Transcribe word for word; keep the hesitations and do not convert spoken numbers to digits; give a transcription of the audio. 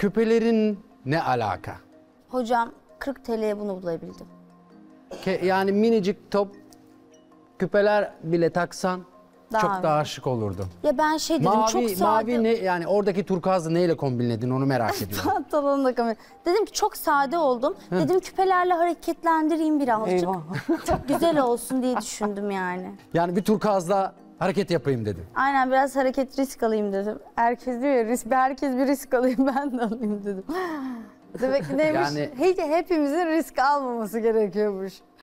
Küpelerin ne alaka? Hocam kırk TL'ye bunu bulabildim. Ke yani minicik top küpeler bile taksan daha çok daha şık olurdu. Ya ben şey dedim, mavi, çok sade. Mavi ne, yani oradaki turkuazı neyle kombinledin onu merak ediyorum. Pantolonla kombin. Dedim ki çok sade oldum. Hı. Dedim küpelerle hareketlendireyim birazcık. Çok güzel olsun diye düşündüm yani. Yani bir turkuazla hareket yapayım dedim. Aynen, biraz hareket, risk alayım dedim. Herkes diyor ya, risk, herkes bir risk alayım, ben de alayım dedim. Demek ki neymiş? Yani... Hiç, hepimizin risk almaması gerekiyormuş.